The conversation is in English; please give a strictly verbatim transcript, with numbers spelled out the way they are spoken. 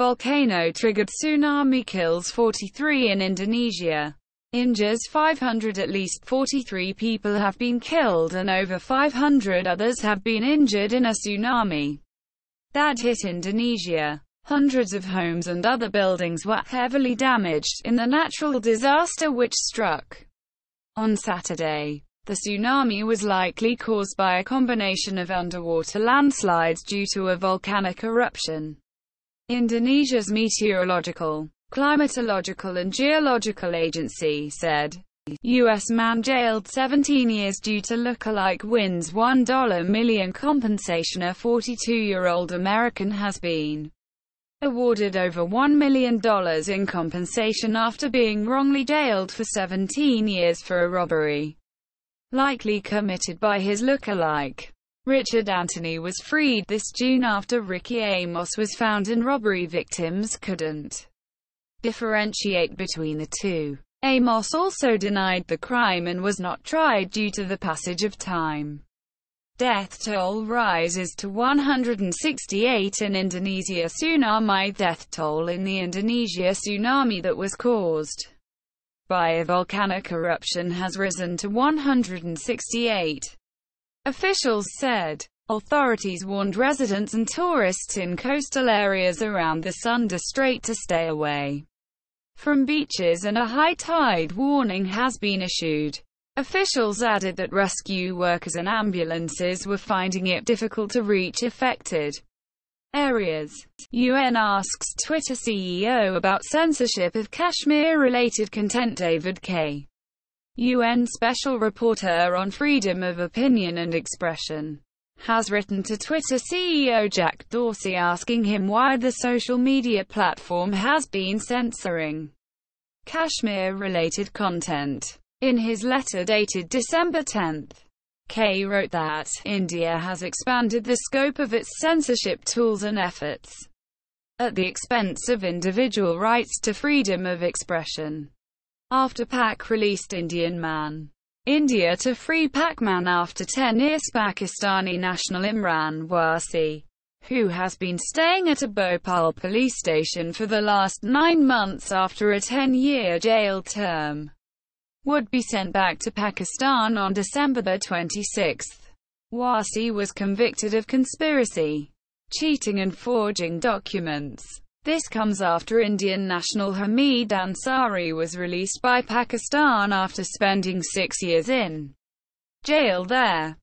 volcano-triggered tsunami kills forty-three in Indonesia, injures five hundred. At least forty-three people have been killed and over five hundred others have been injured in a tsunami that hit Indonesia. Hundreds of homes and other buildings were heavily damaged in the natural disaster which struck on Saturday. The tsunami was likely caused by a combination of underwater landslides due to a volcanic eruption. Indonesia's Meteorological, Climatological and Geological Agency said, U S man jailed seventeen years due to look-alike wins one million dollar compensation. A forty-two-year-old American has been awarded over one million dollars in compensation after being wrongly jailed for seventeen years for a robbery, likely committed by his look-alike. Richard Anthony was freed this June after Ricky Amos was found in robbery. Victims couldn't differentiate between the two. Amos also denied the crime and was not tried due to the passage of time. Death toll rises to one hundred sixty-eight in Indonesia. Tsunami death toll in the Indonesia tsunami that was caused by a volcanic eruption has risen to one hundred sixty-eight. Officials said. Authorities warned residents and tourists in coastal areas around the Sunda Strait to stay away from beaches, and a high tide warning has been issued. Officials added that rescue workers and ambulances were finding it difficult to reach affected areas. U N asks Twitter C E O about censorship of Kashmir-related content. David Kaye, U N Special Rapporteur on Freedom of Opinion and Expression, has written to Twitter C E O Jack Dorsey asking him why the social media platform has been censoring Kashmir-related content. In his letter dated December tenth, Kaye wrote that India has expanded the scope of its censorship tools and efforts at the expense of individual rights to freedom of expression. After Pak released Indian man, India to free Pakman after ten years. Pakistani national Imran Warsi, who has been staying at a Bhopal police station for the last nine months after a ten-year jail term, would be sent back to Pakistan on December twenty-sixth. Warsi was convicted of conspiracy, cheating and forging documents. This comes after Indian national Hamid Ansari was released by Pakistan after spending six years in jail there.